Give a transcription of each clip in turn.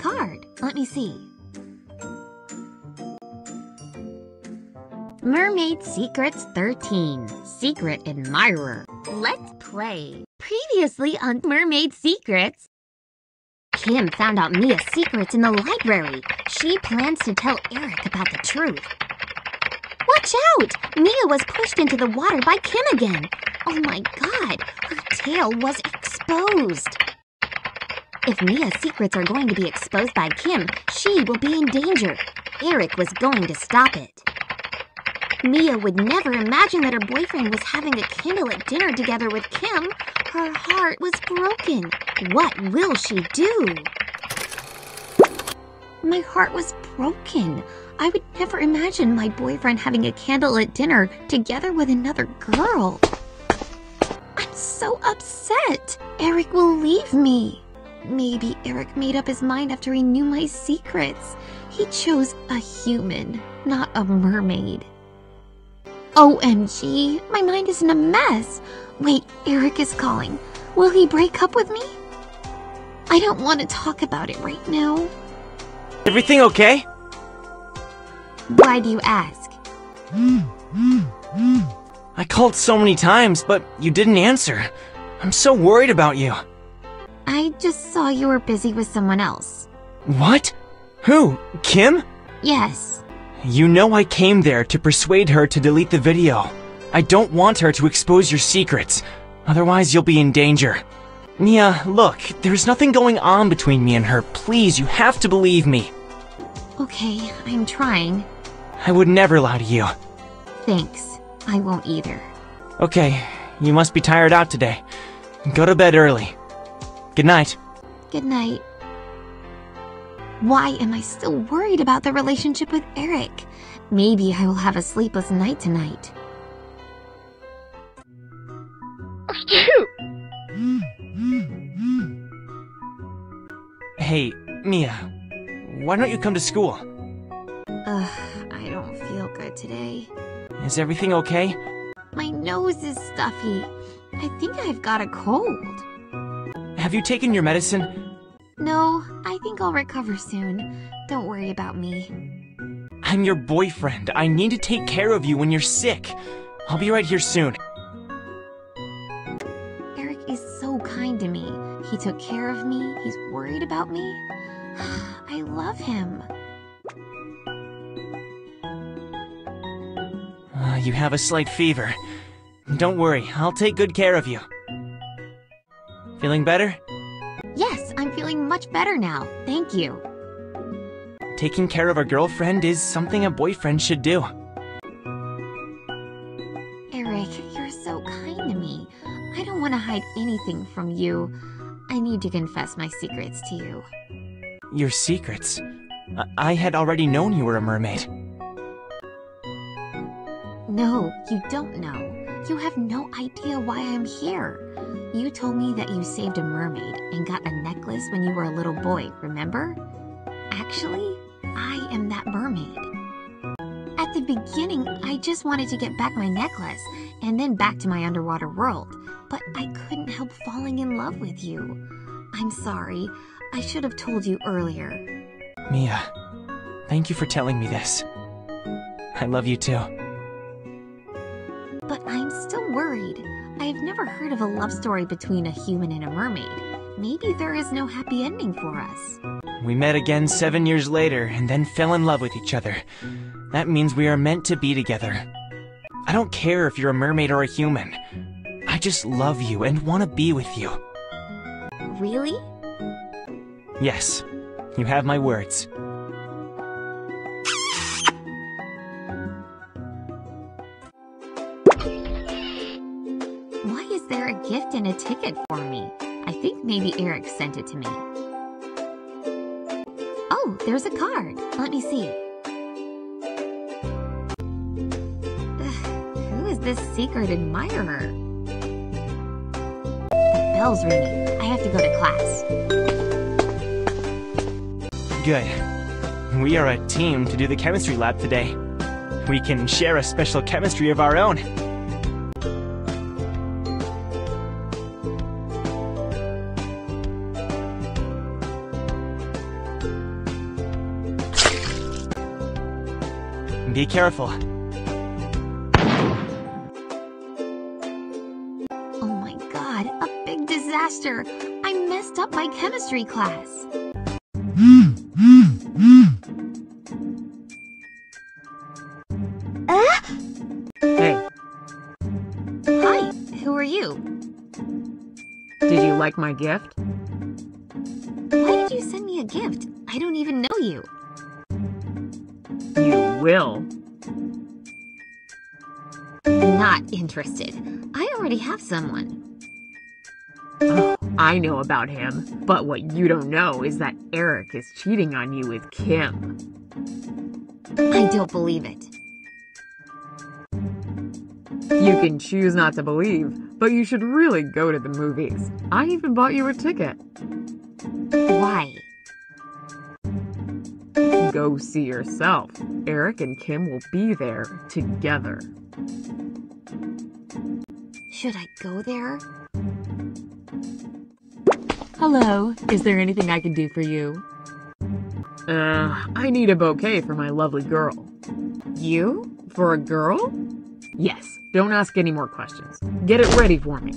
card. Let me see. Mermaid Secrets 13, Secret Admirer. Let's play. Previously on Mermaid Secrets, Kim found out Mia's secrets in the library. She plans to tell Eric about the truth. Watch out! Mia was pushed into the water by Kim again. Oh my god, her tail was exposed. If Mia's secrets are going to be exposed by Kim, she will be in danger. Eric was going to stop it. Mia would never imagine that her boyfriend was having a candle at dinner together with Kim. Her heart was broken. What will she do? My heart was broken. I would never imagine my boyfriend having a candle at dinner together with another girl. I'm so upset. Eric will leave me. Maybe Eric made up his mind after he knew my secrets. He chose a human, not a mermaid. OMG, my mind is in a mess. Wait, Eric is calling. Will he break up with me? I don't want to talk about it right now. Everything okay? Why do you ask? I called so many times, but you didn't answer. I'm so worried about you. I just saw you were busy with someone else. What? Who? Kim? Yes. You know I came there to persuade her to delete the video. I don't want her to expose your secrets. Otherwise, you'll be in danger. Mia, look, there's nothing going on between me and her. Please, you have to believe me. Okay, I'm trying. I would never lie to you. Thanks. I won't either. Okay, you must be tired out today. Go to bed early. Good night. Good night. Why am I still worried about the relationship with Eric? Maybe I will have a sleepless night tonight. Hey, Mia, why don't you come to school? I don't feel good today. Is everything okay? My nose is stuffy. I think I've got a cold. Have you taken your medicine? No, I think I'll recover soon. Don't worry about me. I'm your boyfriend. I need to take care of you when you're sick. I'll be right here soon. Eric is so kind to me. He took care of me. He's worried about me. I love him. You have a slight fever. Don't worry, I'll take good care of you. Feeling better? Yes, I'm feeling much better now. Thank you. Taking care of a girlfriend is something a boyfriend should do. Eric, you're so kind to me. I don't want to hide anything from you. I need to confess my secrets to you. Your secrets? I had already known you were a mermaid. No, you don't know. You have no idea why I'm here. You told me that you saved a mermaid and got a necklace when you were a little boy, remember? Actually, I am that mermaid. At the beginning, I just wanted to get back my necklace and then back to my underwater world, but I couldn't help falling in love with you. I'm sorry. I should have told you earlier. Mia, thank you for telling me this. I love you too. But I'm still worried. I've never heard of a love story between a human and a mermaid. Maybe there is no happy ending for us. We met again 7 years later and then fell in love with each other. That means we are meant to be together. I don't care if you're a mermaid or a human. I just love you and want to be with you. Really? Yes, you have my words. Why is there a gift and a ticket for me? I think maybe Eric sent it to me. Oh, there's a card. Let me see. Who is this secret admirer? The bell's ringing. I have to go to class. Good. We are a team to do the chemistry lab today. We can share a special chemistry of our own. Be careful. Oh my god, a big disaster! I messed up my chemistry class. Hey. Hi, who are you? Did you like my gift? Why did you send me a gift? I don't even know you. Will. Not interested. I already have someone. Oh, I know about him, but what you don't know is that Eric is cheating on you with Kim. I don't believe it. You can choose not to believe, but you should really go to the movies. I even bought you a ticket. Why? Go see yourself. Eric and Kim will be there together. Should I go there? Hello, is there anything I can do for you? I need a bouquet for my lovely girl. You? For a girl? Yes, don't ask any more questions. Get it ready for me.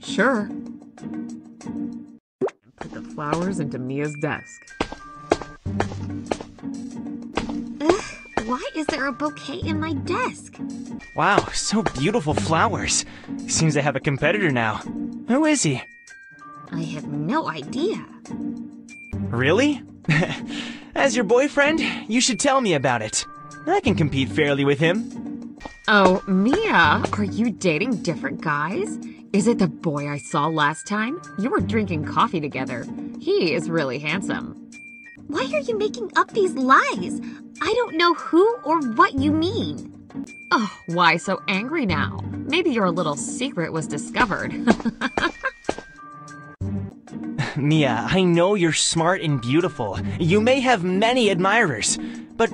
Sure. Put the flowers into Mia's desk. Why is there a bouquet in my desk? Wow, so beautiful flowers. Seems they have a competitor now. Who is he? I have no idea. Really? As your boyfriend, you should tell me about it. I can compete fairly with him. Oh, Mia, are you dating different guys? Is it the boy I saw last time? You were drinking coffee together. He is really handsome. Why are you making up these lies? I don't know who or what you mean. Oh, why so angry now? Maybe your little secret was discovered. Mia, I know you're smart and beautiful. You may have many admirers, but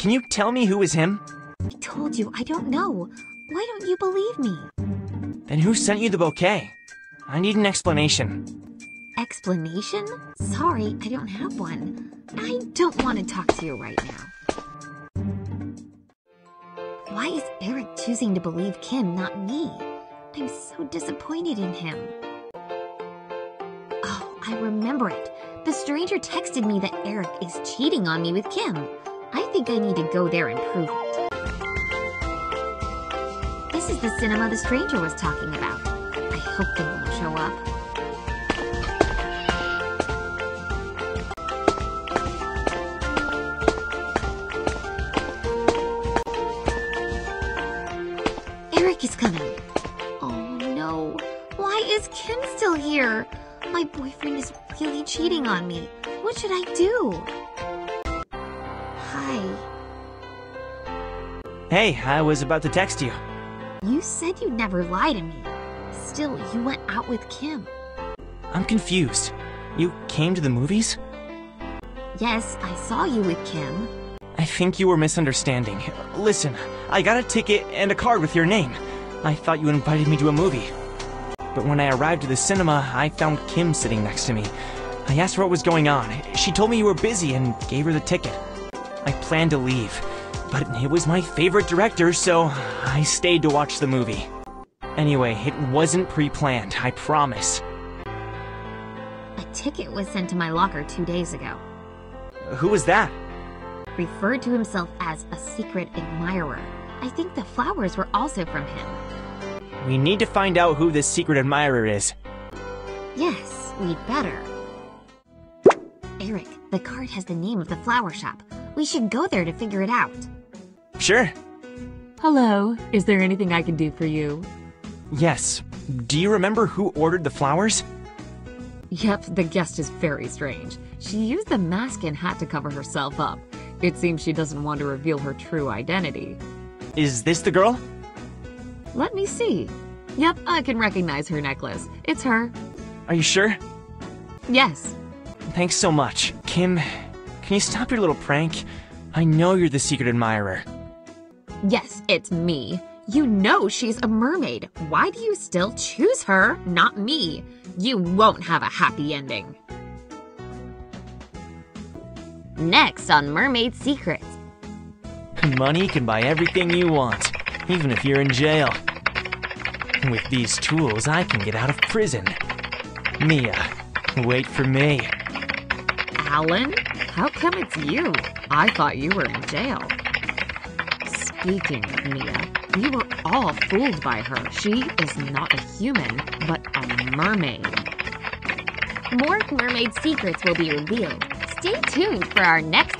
can you tell me who is him? I told you, I don't know. Why don't you believe me? Then who sent you the bouquet? I need an explanation. Explanation? Sorry, I don't have one. I don't want to talk to you right now. Why is Eric choosing to believe Kim, not me? I'm so disappointed in him. Oh, I remember it. The stranger texted me that Eric is cheating on me with Kim. I think I need to go there and prove it. This is the cinema the stranger was talking about. I hope they won't show up. He's coming. Oh no. Why is Kim still here? My boyfriend is really cheating on me. What should I do? Hi. Hey, I was about to text you. You said you'd never lie to me. Still, you went out with Kim. I'm confused. You came to the movies? Yes, I saw you with Kim. I think you were misunderstanding. Listen, I got a ticket and a card with your name. I thought you invited me to a movie. But when I arrived at the cinema, I found Kim sitting next to me. I asked her what was going on. She told me you were busy and gave her the ticket. I planned to leave, but it was my favorite director, so I stayed to watch the movie. Anyway, it wasn't pre-planned, I promise. A ticket was sent to my locker 2 days ago. Who was that? Referred to himself as a secret admirer. I think the flowers were also from him. We need to find out who this secret admirer is. Yes, we'd better. Eric, the card has the name of the flower shop. We should go there to figure it out. Sure. Hello, is there anything I can do for you? Yes. Do you remember who ordered the flowers? Yep, the guest is very strange. She used the mask and hat to cover herself up. It seems she doesn't want to reveal her true identity. Is this the girl? Let me see. Yep, I can recognize her necklace. It's her. Are you sure? Yes. Thanks so much. Kim, can you stop your little prank? I know you're the secret admirer. Yes, it's me. You know she's a mermaid. Why do you still choose her, not me? You won't have a happy ending. Next on Mermaid Secrets. Money can buy everything you want, even if you're in jail. With these tools, I can get out of prison. Mia, wait for me. Alan? How come it's you? I thought you were in jail. Speaking of Mia, we were all fooled by her. She is not a human, but a mermaid. More Mermaid Secrets will be revealed. Stay tuned for our next